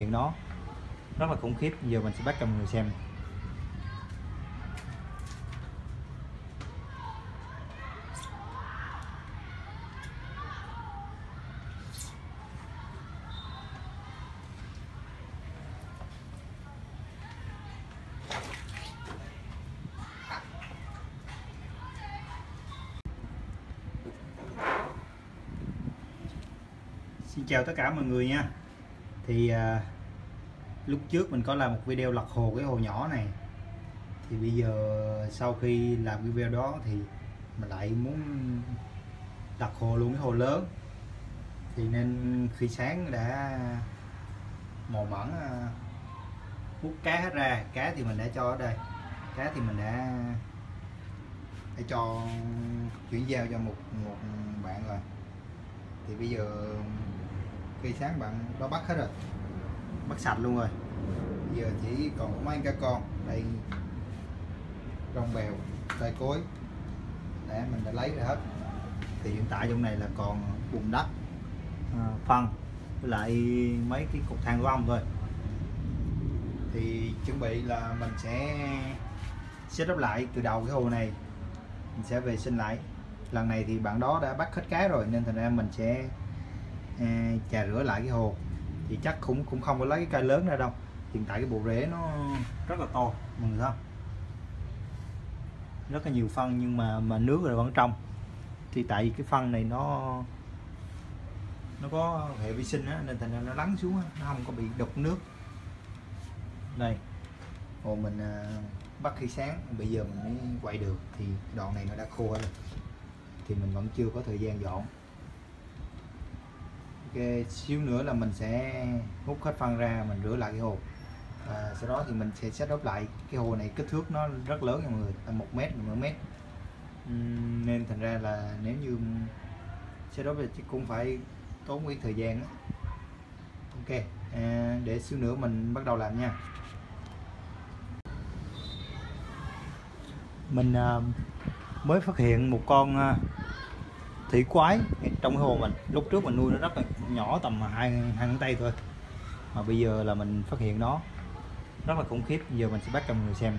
Chuyện đó rất là khủng khiếp. Giờ mình sẽ bắt cho mọi người xem. Xin chào tất cả mọi người nha. Thì lúc trước mình có làm một video lật hồ cái hồ nhỏ này, thì bây giờ sau khi làm video đó thì mình lại muốn lật hồ luôn cái hồ lớn, thì nên khi sáng đã mò mẫm hút cá hết ra. Cá thì mình đã cho ở đây, cá thì mình đã cho chuyển giao cho một bạn rồi, thì bây giờ khi sáng bạn đó bắt hết rồi, bắt sạch luôn rồi. Bây giờ chỉ còn mấy cá con đây, rong bèo, tay cối để mình đã lấy ra hết. Thì hiện tại trong này là còn bùn đất, phân với lại mấy cái cục than của ông thôi. Thì chuẩn bị là mình sẽ setup lại từ đầu cái hồ này, mình sẽ vệ sinh lại. Lần này thì bạn đó đã bắt hết cá rồi nên thành ra mình sẽ chà rửa lại cái hồ. Thì chắc cũng không có lấy cái cây lớn ra đâu. Hiện tại cái bộ rễ nó rất là to, mọi người thấy không? Rất là nhiều phân nhưng mà nước rồi vẫn trong. Thì tại vì cái phân này nó có hệ vi sinh á, nên thành ra nó lắng xuống á, nó không có bị đục nước. Đây, hồ mình bắt khi sáng, bây giờ mình mới quay được. Thì đoạn này nó đã khô rồi, thì mình vẫn chưa có thời gian dọn. Okay, xíu nữa là mình sẽ hút hết phân ra, mình rửa lại cái hồ, sau đó thì mình sẽ setup lại cái hồ này. Kích thước nó rất lớn nha mọi người, tầm 1 mét, 1 mét, nên thành ra là nếu như setup thì cũng phải tốn ít thời gian đó. Ok, để xíu nữa mình bắt đầu làm nha. Mình mới phát hiện một con thủy quái trong cái hồ mình. Lúc trước mình nuôi nó rất là nhỏ, tầm 2 ngón tay thôi, mà bây giờ là mình phát hiện nó rất là khủng khiếp. Giờ mình sẽ bắt cho mọi người xem.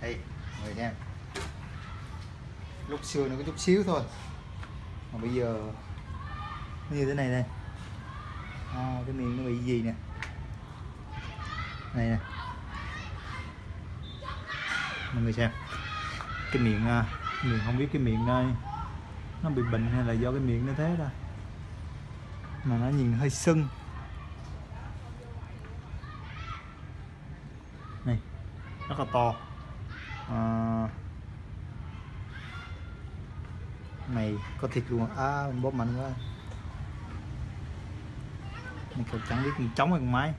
đây, người xem, lúc xưa nó có chút xíu thôi mà bây giờ nó như thế này đây. Cái miệng nó bị gì nè, này nè mọi người xem. Cái miệng mình không biết cái miệng đây nó bị bệnh hay là do cái miệng nó thế thôi, mà nó nhìn hơi sưng này, rất là to. Này có thịt luôn á, bóp mạnh quá mình còn chẳng biết mình chống hay con máy.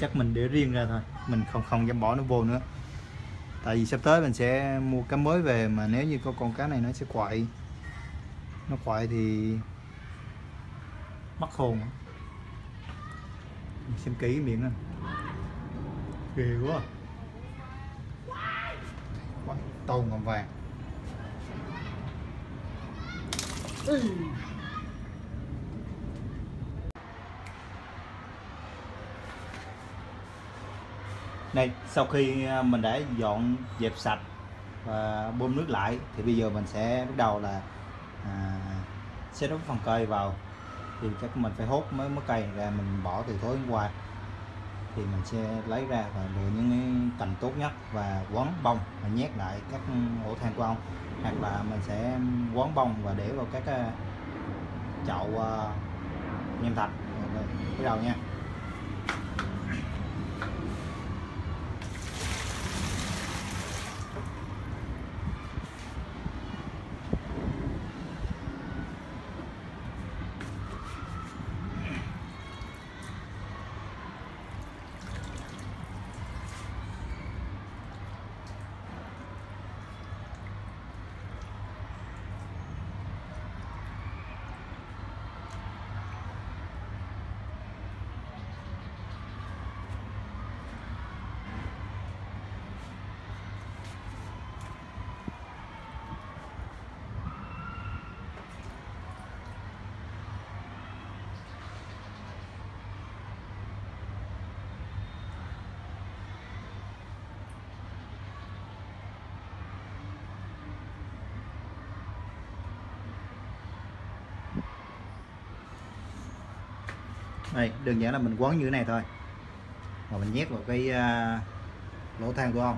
Chắc mình để riêng ra thôi, mình không dám bỏ nó vô nữa, tại vì sắp tới mình sẽ mua cá mới về, mà nếu như có con cá này nó sẽ quậy, nó quậy thì mất hồn. Mình xem kỹ miệng nè, ghê quá, quá to ngầm vàng. Này, sau khi mình đã dọn dẹp sạch và bơm nước lại thì bây giờ mình sẽ bắt đầu là sẽ đốt phần cây vào. Thì chắc mình phải hốt mới mới cây ra, mình bỏ từ tối hôm qua, thì mình sẽ lấy ra và lựa những cái cành tốt nhất và quấn bông và nhét lại các ổ than của ông, hoặc là mình sẽ quấn bông và để vào các chậu nhân thạch bắt đầu nha. Đây, đơn giản là mình quấn như thế này thôi, mà mình nhét vào cái lỗ than của ông.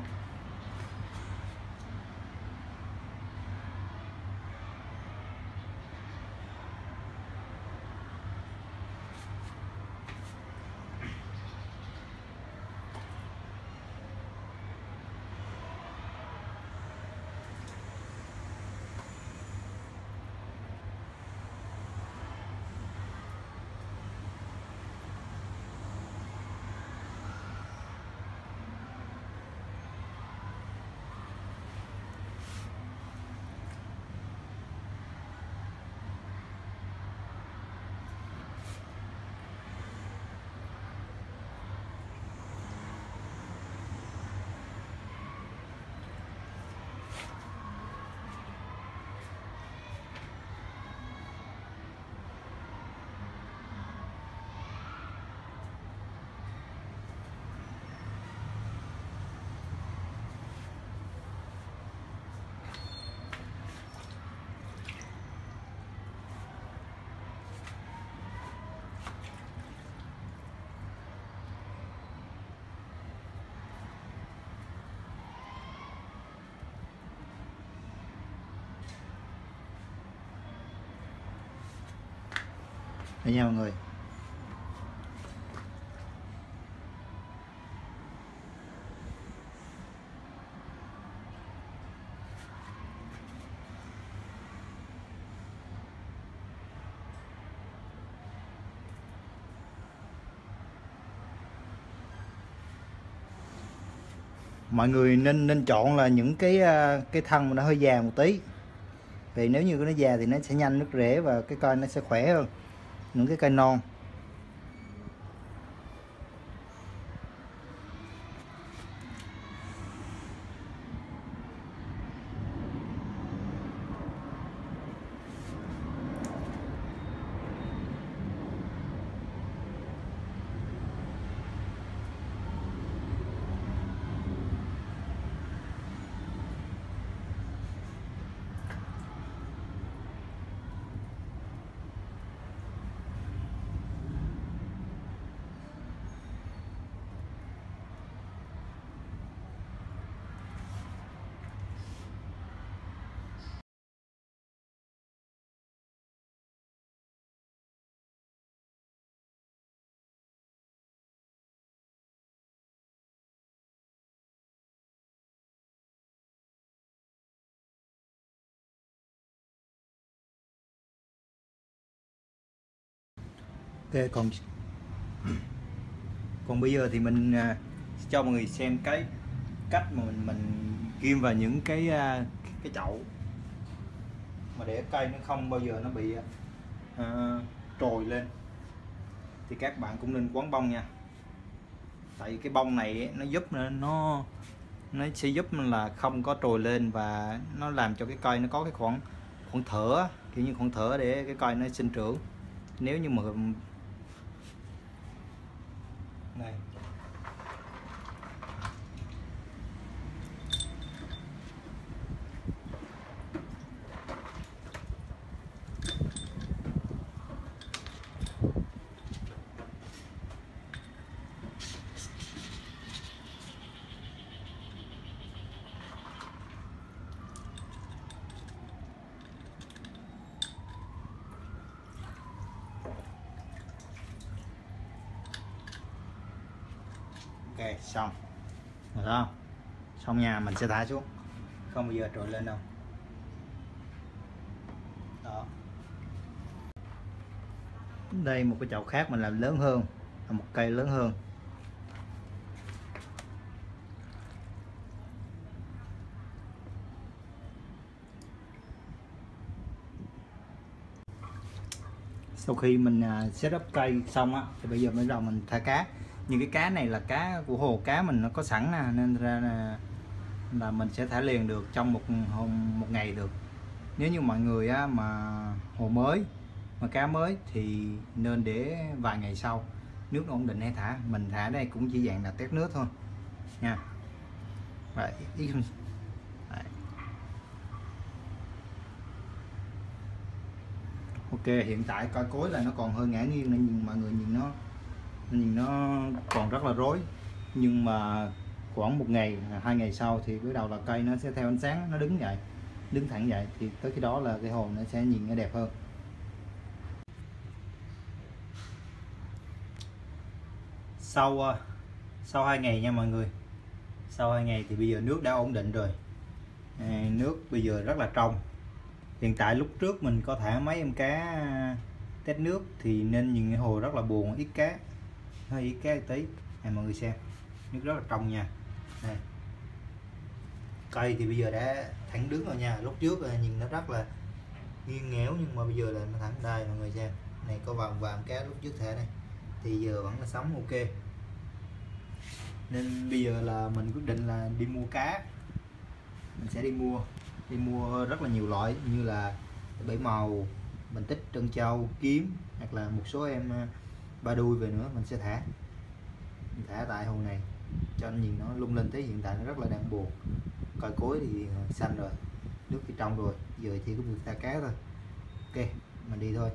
Đây nha mọi người. Mọi người nên chọn là những cái thân mà nó hơi già một tí. Vì nếu như nó già thì nó sẽ nhanh nứt rễ và cái cây nó sẽ khỏe hơn những cái cây non. Okay, còn bây giờ thì mình cho mọi người xem cái cách mà mình ghim vào những cái chậu mà để cây nó không bao giờ nó bị trồi lên, thì các bạn cũng nên quấn bông nha. Tại vì cái bông này nó giúp nó sẽ giúp là không có trồi lên, và nó làm cho cái cây nó có cái khoảng thở, kiểu như khoảng thở để cái cây nó sinh trưởng. Nếu như mà này Ok, xong. Được không? Xong nha, mình sẽ thả xuống. Không bao giờ trội lên đâu. Đó. Đây một cái chậu khác mình làm lớn hơn, làm một cây lớn hơn. Sau khi mình setup cây xong á thì bây giờ mới đầu mình thả cá. Nhưng cái cá này là cá của hồ cá mình, nó có sẵn nè, nên ra là mình sẽ thả liền được trong một ngày được. Nếu như mọi người á, mà hồ mới mà cá mới thì nên để vài ngày sau nước ổn định hay thả. Mình thả đây cũng chỉ dạng là test nước thôi nha. Vậy ok, hiện tại coi cối là nó còn hơi ngả nghiêng nên mọi người nhìn nó còn rất là rối, nhưng mà khoảng một ngày hai ngày sau thì bắt đầu là cây nó sẽ theo ánh sáng, nó đứng vậy, đứng thẳng vậy, thì tới khi đó là cái hồ nó sẽ nhìn nó đẹp hơn. Sau 2 ngày nha mọi người, sau 2 ngày thì bây giờ nước đã ổn định rồi. Nước bây giờ rất là trong. Hiện tại lúc trước mình có thả mấy em cá test nước thì nên nhìn cái hồ rất là buồn, ít cá, hơi ít cá tí. Này mọi người xem, nước rất là trong nha. Đây. Cây thì bây giờ đã thẳng đứng rồi nha. Lúc trước là nhìn nó rất là nghiêng ngéo nhưng mà bây giờ là nó thẳng. Đây mọi người xem, này có vàng cá lúc trước thả này, thì giờ vẫn là sống ok. Nên bây giờ là mình quyết định là đi mua cá. Mình sẽ đi mua rất là nhiều loại như là bảy màu, mình tích, trân châu, kiếm, hoặc là một số em ba đuôi về nữa mình sẽ thả. Mình thả tại hồ này cho anh nhìn nó lung linh tí. Hiện tại nó rất là đang buồn. Còi cối thì xanh rồi, nước thì trong rồi, giờ chỉ có việc thả cá thôi. Ok, mình đi thôi.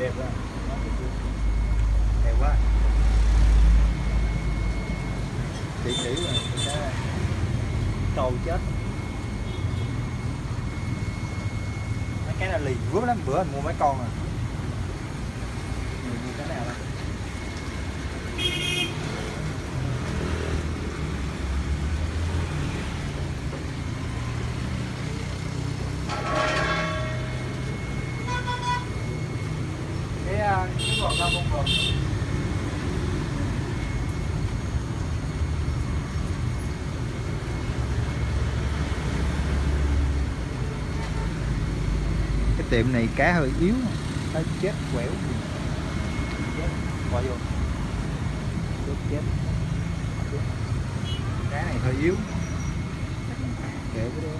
Đẹp quá, đẹp quá, tỷ tỷ là trâu chết. Mấy cái này lì vướng lắm, bữa anh mua mấy con rồi. Mình mua cái nào đây? Cái tiệm này cá hơi yếu, nó chết quẻo, bỏ vô, chết, cá này hơi yếu, kệ cái đó.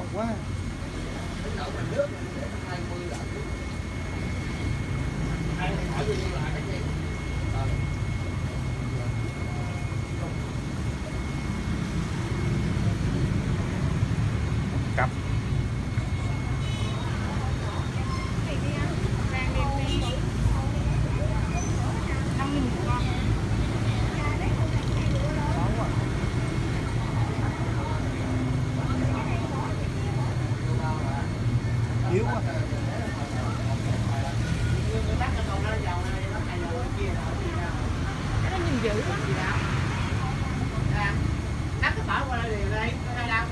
ngon quá. Nước cặp yếu quá. Nó nhìn dữ quá. Đắp cái bỏ qua đây liền đây. Đây đang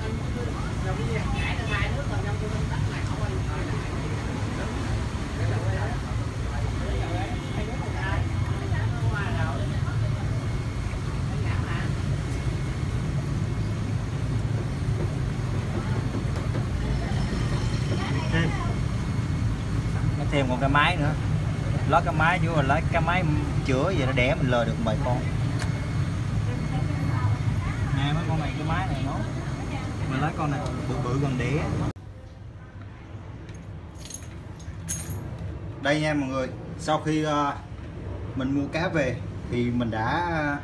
rồi bây giờ nhảy ra ngoài nước rồi trong tôi tắt lại không quay lại. Nó thêm một cái máy nữa, lót cái máy vô rồi lấy cái máy chữa vậy nó đẻ mình lờ được 7 con. Nè mấy con này, cái máy này nó mình lấy con này bự bự gần đĩa. Đây nha mọi người, sau khi mình mua cá về thì mình đã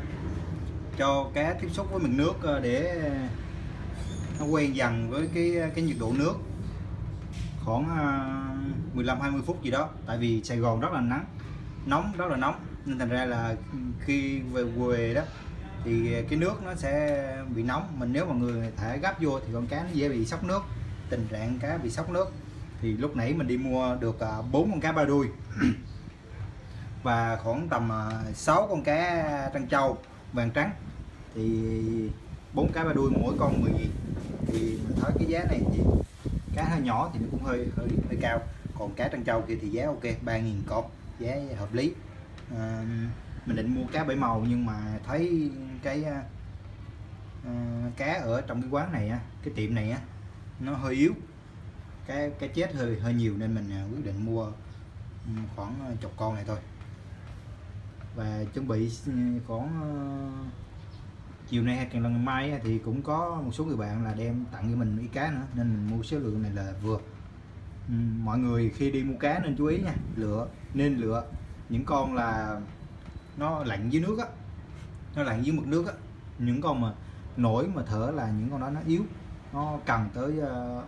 cho cá tiếp xúc với mình nước để nó quen dần với cái nhiệt độ nước khoảng 15-20 phút gì đó. Tại vì Sài Gòn rất là nóng, rất là nóng, nên thành ra là khi về quê đó thì cái nước nó sẽ bị nóng. Mình nếu mà người thả gấp vô thì con cá nó dễ bị sốc nước, tình trạng cá bị sốc nước. Thì lúc nãy mình đi mua được 4 con cá ba đuôi và khoảng tầm 6 con cá trân châu vàng trắng. Thì 4 cá ba đuôi mỗi con 10 nghìn thì mình thấy cái giá này thì cá hơi nhỏ thì nó cũng hơi cao, còn cá trân châu kia thì giá ok, 3.000 con, giá hợp lý. Mình định mua cá bảy màu nhưng mà thấy cái cá ở trong cái quán này, cái tiệm này nó hơi yếu, cái chết hơi nhiều nên mình quyết định mua khoảng chục con này thôi. Và chuẩn bị khoảng chiều nay hay lần mai thì cũng có một số người bạn là đem tặng cho mình ít cá nữa nên mình mua số lượng này là vừa. Mọi người khi đi mua cá nên chú ý nha, nên lựa những con là nó lặn dưới nước á, nó lặn dưới mực nước á. Những con mà nổi mà thở là những con đó nó yếu, nó cần tới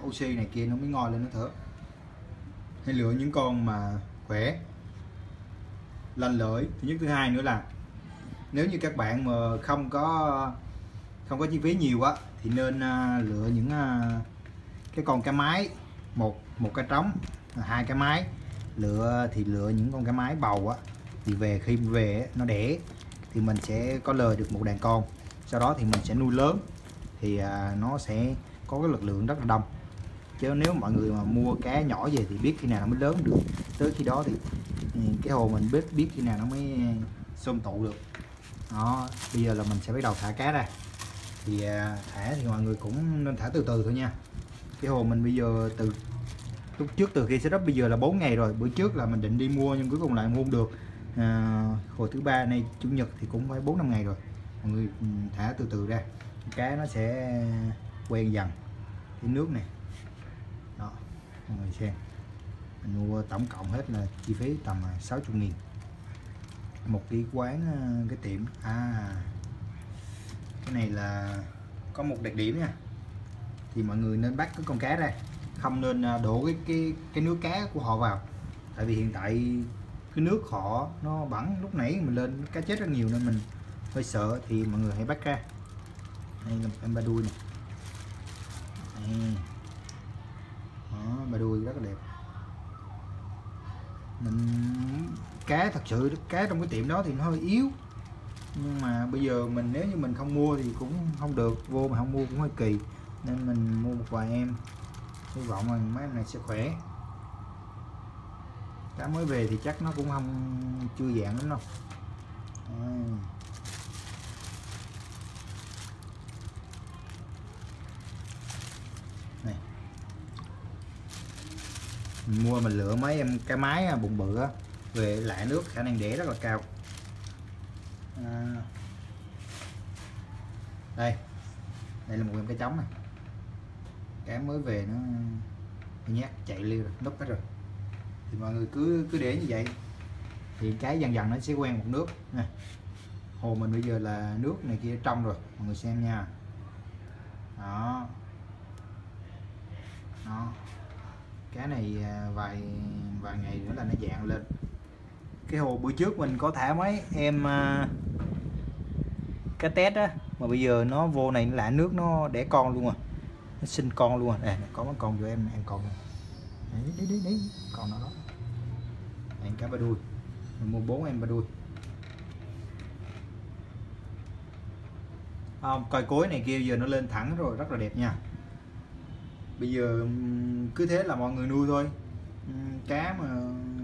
oxy này kia nó mới ngoi lên nó thở. Hay lựa những con mà khỏe, lành lợi. Thứ nhất, thứ hai nữa là nếu như các bạn mà không có chi phí nhiều á thì nên lựa những cái con cá mái, một cái trống, hai cái mái. Lựa những con cá mái bầu á thì về khi về nó đẻ thì mình sẽ có lời được một đàn con, sau đó thì mình sẽ nuôi lớn thì nó sẽ có cái lực lượng rất là đông. Chứ nếu mọi người mà mua cá nhỏ về thì biết khi nào nó mới lớn được, tới khi đó thì cái hồ mình biết khi nào nó mới xôm tụ được đó. Bây giờ là mình sẽ bắt đầu thả cá ra, thì thả thì mọi người cũng nên thả từ từ thôi nha. Cái hồ mình bây giờ từ lúc trước, từ khi setup bây giờ là 4 ngày rồi. Bữa trước là mình định đi mua nhưng cuối cùng lại mua không được. Hồi thứ ba nay chủ nhật thì cũng phải 4-5 ngày rồi. Mọi người thả từ từ ra, cá nó sẽ quen dần cái nước này đó. Mọi người xem, mình mua tổng cộng hết là chi phí tầm 60.000 một cái quán, cái tiệm. Cái này là có một đặc điểm nha, thì mọi người nên bắt cái con cá ra, không nên đổ cái nước cá của họ vào. Tại vì hiện tại cái nước họ nó bẩn, lúc nãy mình lên cá chết rất nhiều nên mình hơi sợ. Thì mọi người hãy bắt ra. Đây là em ba đuôi này. Đó, ba đuôi rất là đẹp. Mình cá thật sự, cá trong cái tiệm đó thì nó hơi yếu, nhưng mà bây giờ mình nếu như mình không mua thì cũng không được, vô mà không mua cũng hơi kỳ, nên mình mua một vài em. Hy vọng là mấy em này sẽ khỏe. Cá mới về thì chắc nó cũng không chưa dạng lắm đâu. Này, mình mua mình lựa mấy em cái máy bụng bự á, về lạ nước khả năng đẻ rất là cao. Đây là một em cá trống này. cá mới về nó nhát chạy liêu rồi, núp hết rồi. Thì mọi người cứ để như vậy thì cái dần dần nó sẽ quen một nước nè. Hồ mình bây giờ là nước này kia trong rồi, mọi người xem nha. Đó, đó, cái này vài ngày nữa là nó dạng lên. Cái hồ bữa trước mình có thả mấy em cá tét á, mà bây giờ nó vô này là nước nó đẻ con luôn rồi, nó sinh con luôn rồi. Đây, có mấy con cho em còn đấy, còn nó đó. Em cá ba đuôi, mình mua 4 em ba đuôi. Không, coi cối này kia giờ nó lên thẳng rồi, rất là đẹp nha. Bây giờ cứ thế là mọi người nuôi thôi. Cá mà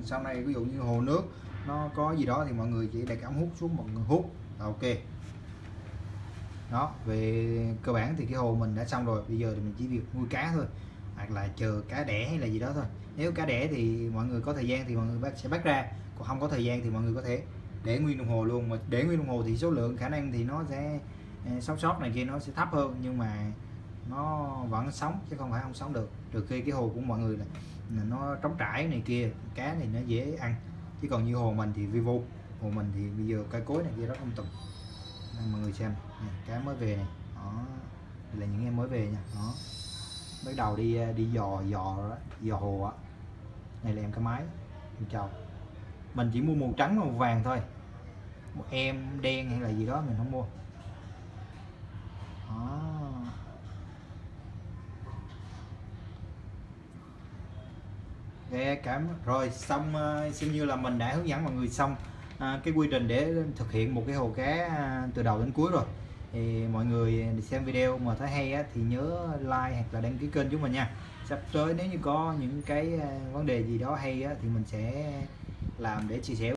sau này ví dụ như hồ nước nó có gì đó thì mọi người chỉ để cái ống hút xuống, mọi người hút là ok. Đó, về cơ bản thì cái hồ mình đã xong rồi, bây giờ thì mình chỉ việc nuôi cá thôi, hoặc là chờ cá đẻ hay là gì đó thôi. Nếu cá đẻ thì mọi người có thời gian thì mọi người sẽ bắt ra, còn không có thời gian thì mọi người có thể để nguyên đồng hồ luôn. Mà để nguyên đồng hồ thì số lượng khả năng thì nó sẽ sót này kia nó sẽ thấp hơn, nhưng mà nó vẫn sống chứ không phải không sống được, trừ khi cái hồ của mọi người là nó trống trải này kia, cá này nó dễ ăn. Chứ còn như hồ mình thì vi vu, hồ mình thì bây giờ cây cối này kia rất không tùng. Mọi người xem này, cá mới về này đó, đây là những em mới về nha. Đó, bắt đầu đi dò hồ á. Này là em cá mái, em chào. Mình chỉ mua màu trắng màu vàng thôi, một em đen hay là gì đó mình không mua. Đó, cảm rồi xong. Xem như là mình đã hướng dẫn mọi người xong cái quy trình để thực hiện một cái hồ cá từ đầu đến cuối rồi. Thì mọi người xem video mà thấy hay á, thì nhớ like hoặc là đăng ký kênh chúng mình nha. Sắp tới nếu như có những cái vấn đề gì đó hay á, thì mình sẽ làm để chia sẻ.